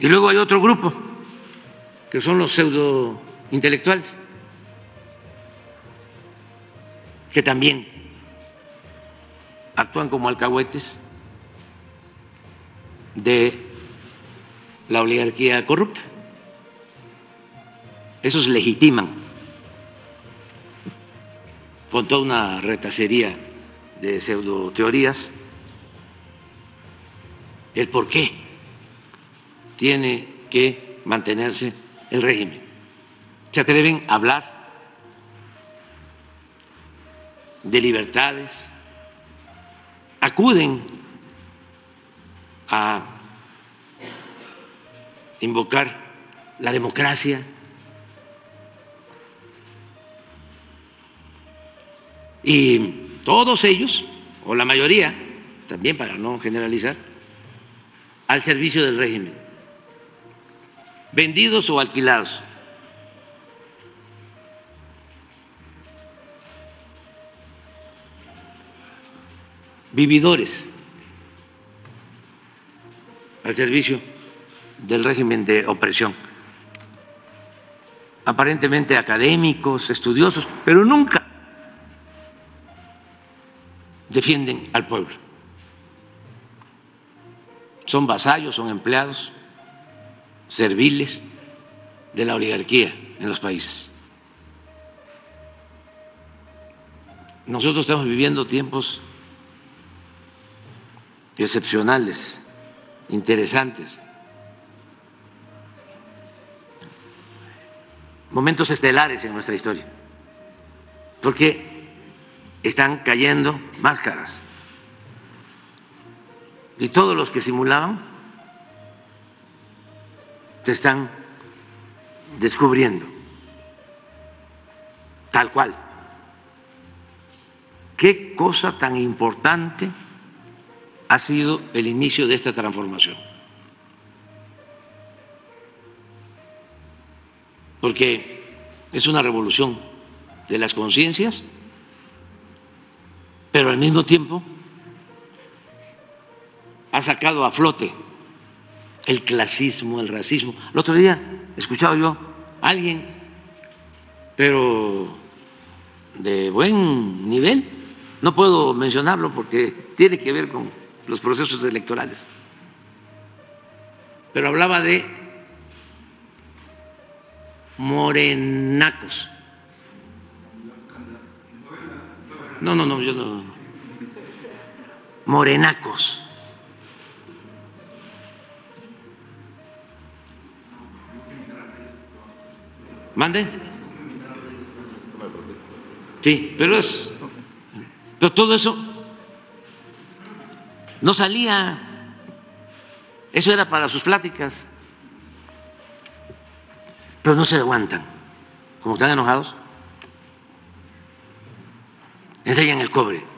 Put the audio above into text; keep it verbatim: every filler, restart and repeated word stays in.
Y luego hay otro grupo, que son los pseudointelectuales, que también actúan como alcahuetes de la oligarquía corrupta. Esos legitiman con toda una retacería de pseudoteorías el por qué tiene que mantenerse el régimen. Se atreven a hablar de libertades, acuden a invocar la democracia y todos ellos, o la mayoría, también para no generalizar, al servicio del régimen, vendidos o alquilados. Vividores al servicio del régimen de opresión, aparentemente académicos, estudiosos, pero nunca defienden al pueblo. Son vasallos, son empleados serviles de la oligarquía en los países. Nosotros estamos viviendo tiempos excepcionales, interesantes, momentos estelares en nuestra historia, porque están cayendo máscaras y todos los que simulaban se están descubriendo tal cual. ¿Qué cosa tan importante ha sido el inicio de esta transformación? Porque es una revolución de las conciencias, pero al mismo tiempo ha sacado a flote el clasismo, el racismo. El otro día escuchaba yo a alguien, pero de buen nivel, no puedo mencionarlo porque tiene que ver con los procesos electorales, pero hablaba de morenacos. No, no, no, yo no. Morenacos. ¿Mande? Sí, pero es. Pero todo eso no salía, eso era para sus pláticas, pero no se aguantan, como están enojados, enseñan el cobre.